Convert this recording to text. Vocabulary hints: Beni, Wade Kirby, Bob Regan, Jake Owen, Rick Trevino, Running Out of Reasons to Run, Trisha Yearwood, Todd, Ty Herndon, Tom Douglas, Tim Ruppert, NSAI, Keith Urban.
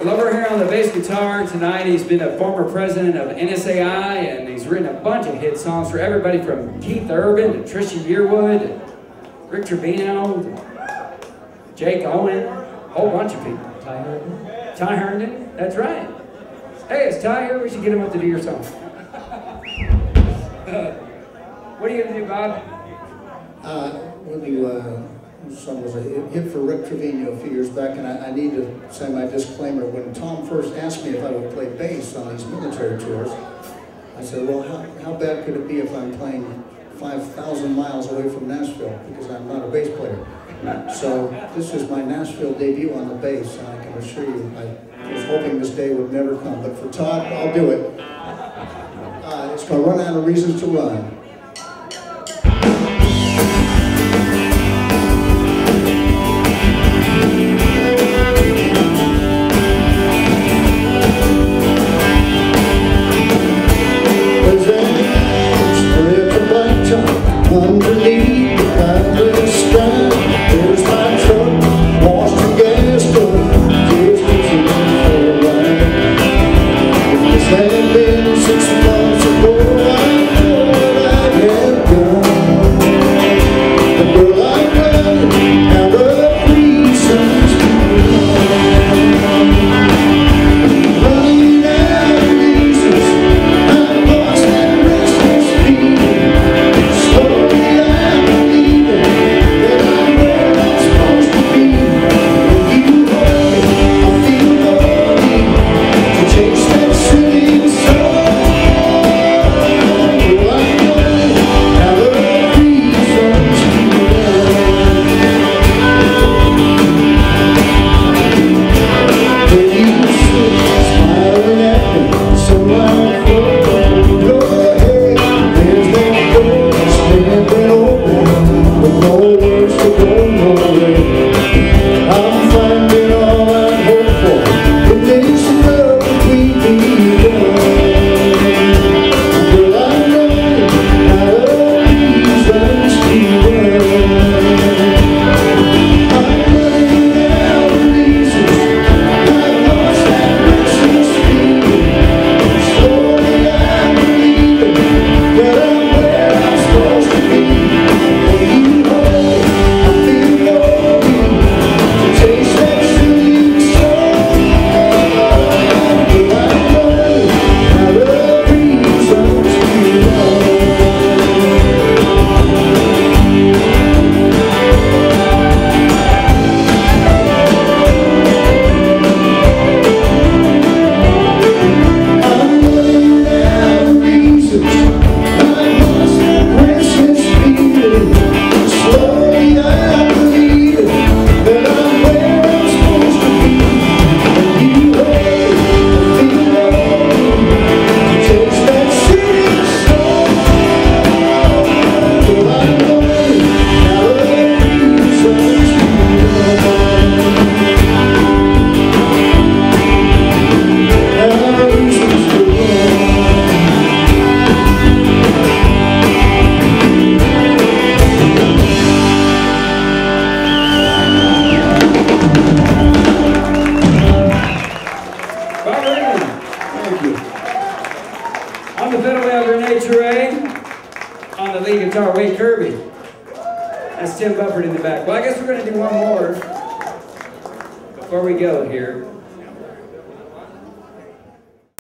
Well, over here on the bass guitar tonight, he's been a former president of NSAI, and he's written a bunch of hit songs for everybody from Keith Urban to Trisha Yearwood, Rick Trevino, Jake Owen, a whole bunch of people. Ty Herndon. Ty Herndon, that's right. Hey, it's Ty here. We should get him up to do your song. What are you going to do, Bob? Song was a hit for Rick Trevino a few years back, and I need to say my disclaimer. When Tom first asked me if I would play bass on these military tours, I said, well, how bad could it be if I'm playing 5,000 miles away from Nashville, because I'm not a bass player. So this is my Nashville debut on the bass, and I can assure you I was hoping this day would never come, but for Todd, I'll do it. It's called Run Out of Reasons to Run. On the lead guitar, Wade Kirby. That's Tim Ruppert in the back. Well, I guess we're going to do one more before we go here.